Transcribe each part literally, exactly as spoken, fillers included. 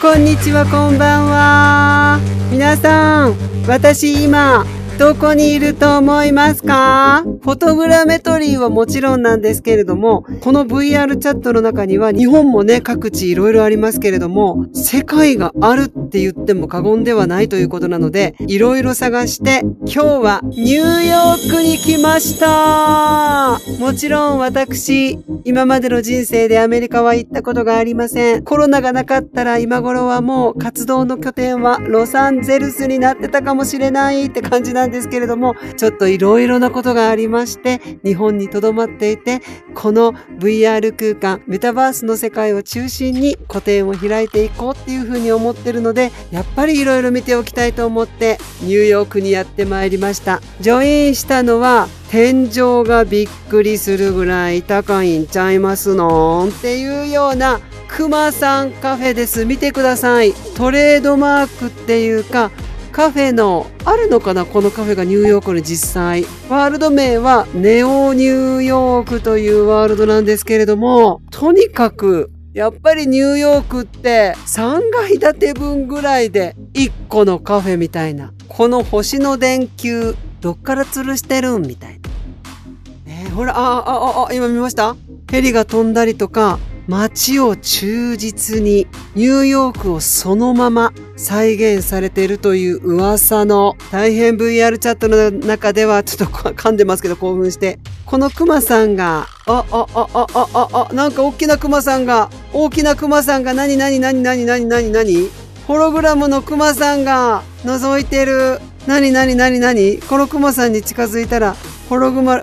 こんにちは、こんばんは。皆さん、私今どこにいると思いますか？フォトグラメトリーはもちろんなんですけれども、この ブイアール チャットの中には日本もね、各地いろいろありますけれども、世界があるって言っても過言ではないということなので、いろいろ探して、今日はニューヨークに来ました。もちろん私、今までの人生でアメリカは行ったことがありません。コロナがなかったら今頃はもう活動の拠点はロサンゼルスになってたかもしれないって感じなんですけれども、ちょっといろいろなことがありまして、日本に留まっていて、この ブイアール 空間、メタバースの世界を中心に個展を開いていこうっていうふうに思ってるので、やっぱりいろいろ見ておきたいと思って、ニューヨークにやってまいりました。ジョインしたのは、天井がびっくりするぐらい高いんちゃいますのんっていうようなクマさんカフェです。見てください。トレードマークっていうか、カフェのあるのかな、このカフェがニューヨークの実際。ワールド名はネオニューヨークというワールドなんですけれども、とにかくやっぱりニューヨークってさんがい建て分ぐらいでいっこのカフェみたいな。この星の電球どっから吊るしてるんみたいな。えー、ほら、あああ、今見ました？ヘリが飛んだりとか、街を忠実にニューヨークをそのまま再現されているという噂の、大変 ブイアール チャットの中ではちょっと噛んでますけど興奮して、このクマさんが、あ、あ、あ、あ、あ、あ、あ、なんか大きなクマさんが、大きなクマさんが何何何何何何何、ホログラムのクマさんが覗いてる。何何何何、このクマさんに近づいたら、ホログマ、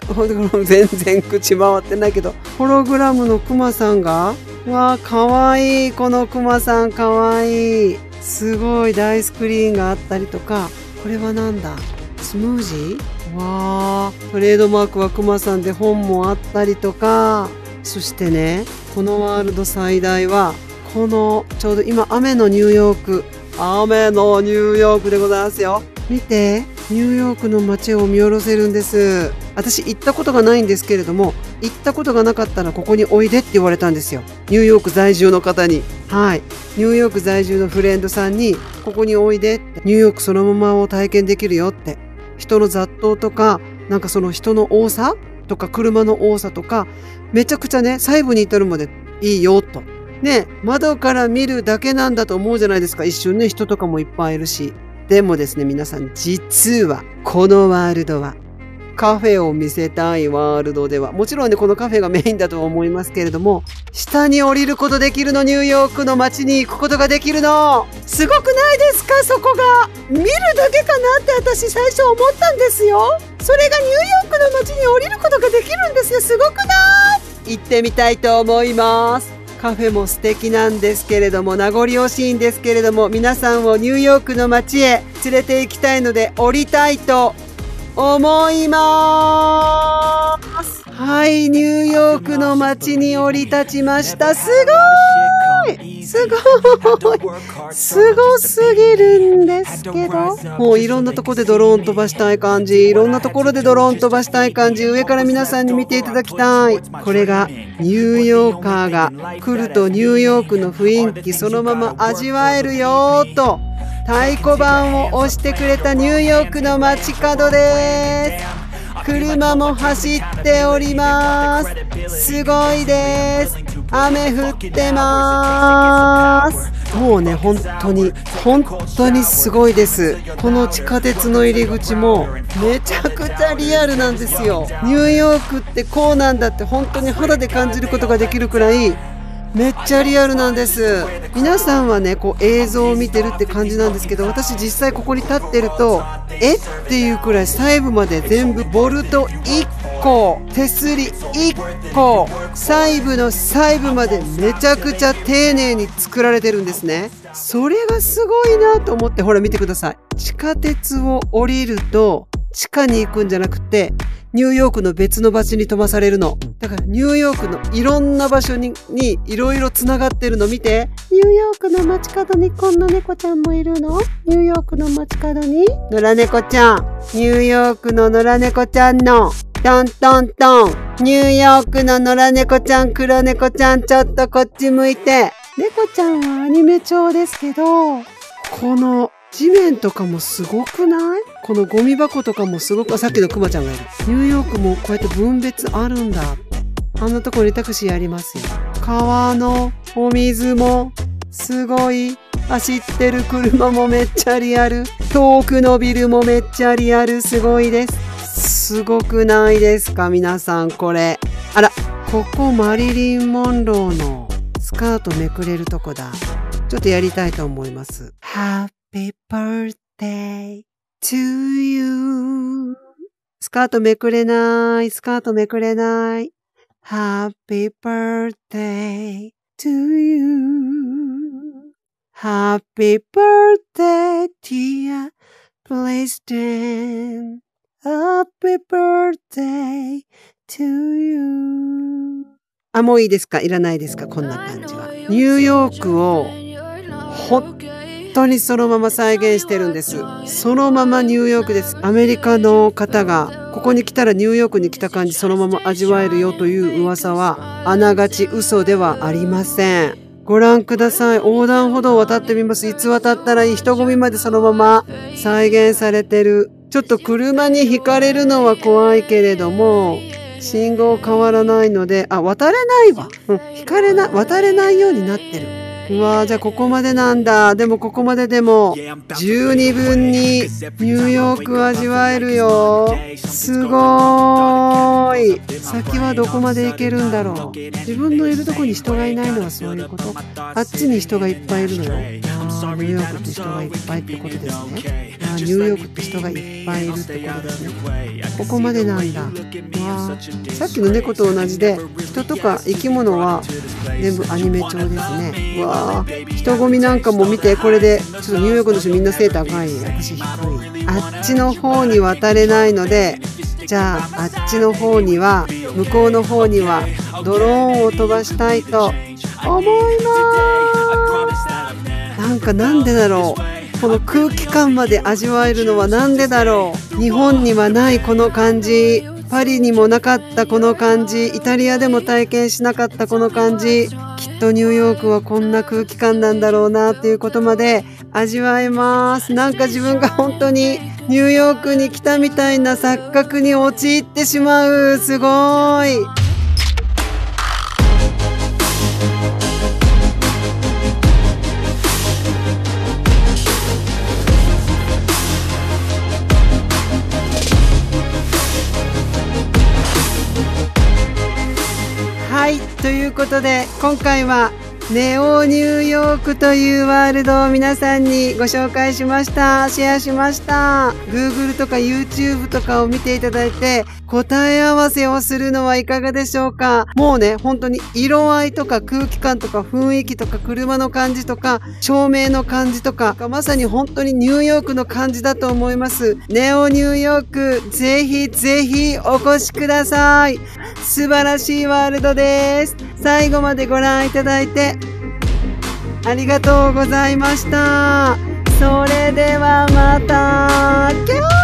全然口回ってないけど、ホログラムのクマさんが、わあ、かわいい、このクマさんかわいい。すごい大スクリーンがあったりとか、これはなんだ、スムージー？わあ、トレードマークはクマさんで本もあったりとか、そしてね、このワールド最大は、この、ちょうど今雨のニューヨーク、雨のニューヨークでございますよ。見て、ニューヨークの街を見下ろせるんです。私行ったことがないんですけれども、行ったことがなかったらここにおいでって言われたんですよ、ニューヨーク在住の方に。はい、ニューヨーク在住のフレンドさんに、ここにおいでって、ニューヨークそのままを体験できるよって。人の雑踏とか、なんかその人の多さとか、車の多さとか、めちゃくちゃね、細部に至るまでいいよとね。窓から見るだけなんだと思うじゃないですか、一瞬ね。人とかもいっぱいいるし。でもですね、皆さん、実はこのワールドはカフェを見せたいワールドでは、もちろんね、このカフェがメインだとは思いますけれども、下に降りることできるの、ニューヨークの街に行くことができるの、すごくないですか？そこが見るだけかなって私最初思ったんですよ。それがニューヨークの街に降りることができるんですよ。すごくない？行ってみたいと思います。カフェも素敵なんですけれども、名残惜しいんですけれども、皆さんをニューヨークの街へ連れて行きたいので、降りたいと思いまーす。はい、ニューヨークの街に降り立ちました。すごい、すごい、すごすぎるんですけど、もういろんなところでドローン飛ばしたい感じ、いろんなところでドローン飛ばしたい感じ、上から皆さんに見ていただきたい。これがニューヨーカーが来るとニューヨークの雰囲気そのまま味わえるよーと、太鼓判を押してくれたニューヨークの街角です。車も走っております。すごいです。雨降ってます。もうね、本当に本当にすごいです。この地下鉄の入り口もめちゃくちゃリアルなんですよ。ニューヨークってこうなんだって本当に肌で感じることができるくらい、めっちゃリアルなんです。皆さんはね、こう映像を見てるって感じなんですけど、私実際ここに立ってると、えっていうくらい細部まで全部ボルトいっこ、手すりいっこ、細部の細部までめちゃくちゃ丁寧に作られてるんですね。それがすごいなと思って、ほら見てください。地下鉄を降りると、地下に行くんじゃなくて、ニューヨークの別の場所に飛ばされるの。だからニューヨークのいろんな場所に、にいろいろつながってるの見て。ニューヨークの街角にこんな猫ちゃんもいるの？ニューヨークの街角に野良猫ちゃん。ニューヨークの野良猫ちゃんのトントントン。ニューヨークの野良猫ちゃん、黒猫ちゃん、ちょっとこっち向いて。猫ちゃんはアニメ調ですけど、この地面とかもすごくない？このゴミ箱とかもすごく、さっきのクマちゃんがいる。ニューヨークもこうやって分別あるんだって。あんなところにタクシーやりますよ。川のお水もすごい。走ってる車もめっちゃリアル。遠くのビルもめっちゃリアル。すごいです。すごくないですか皆さんこれ。あら、ここマリリン・モンローのスカートめくれるとこだ。ちょっとやりたいと思います。Happy birthday to you。 スカートめくれない。スカートめくれない。Happy birthday to you.Happy birthday dear Playstand.Happy birthday to you. あ、もういいですか？いらないですか？こんな感じは。ニューヨークを本当にそのまま再現してるんです。そのままニューヨークです。アメリカの方がここに来たらニューヨークに来た感じそのまま味わえるよという噂はあながち嘘ではありません。ご覧ください。横断歩道を渡ってみます。いつ渡ったらいい？人混みまでそのまま再現されてる。ちょっと車にひかれるのは怖いけれども、信号変わらないので、あ、渡れないわ。うん、ひかれな、渡れないようになってる。うわー、じゃあここまでなんだ。でもここまででも、十二分にニューヨーク味わえるよ。すごーい。先はどこまで行けるんだろう。自分のいるとこに人がいないのはそういうこと。あっちに人がいっぱいいるのよ。あー、ニューヨークって人がいっぱいってことですね。あー、ニューヨークって人がいっぱいいるってことですね。ここまでなんだ。わー、さっきの猫と同じで人とか生き物は全部アニメ調ですね。わー、人混みなんかも見て、これでちょっとニューヨークの人みんな背高い、私低い。あっちの方に渡れないので、じゃああっちの方には、向こうの方にはドローンを飛ばしたいと思います。なんかなんでだろう、この空気感まで味わえるのはなんでだろう。日本にはないこの感じ、パリにもなかったこの感じ、イタリアでも体験しなかったこの感じ、きっとニューヨークはこんな空気感なんだろうなっていうことまで味わえます。なんか自分が本当にニューヨークに来たみたいな錯覚に陥ってしまう。すごーい。はい、ということで今回はネオニューヨークというワールドを皆さんにご紹介しました。シェアしました。Google とか YouTube とかを見ていただいて答え合わせをするのはいかがでしょうか。もうね、本当に色合いとか空気感とか雰囲気とか車の感じとか照明の感じとか、まさに本当にニューヨークの感じだと思います。ネオニューヨーク、ぜひぜひお越しください。素晴らしいワールドです。最後までご覧いただいてありがとうございました。それではまた。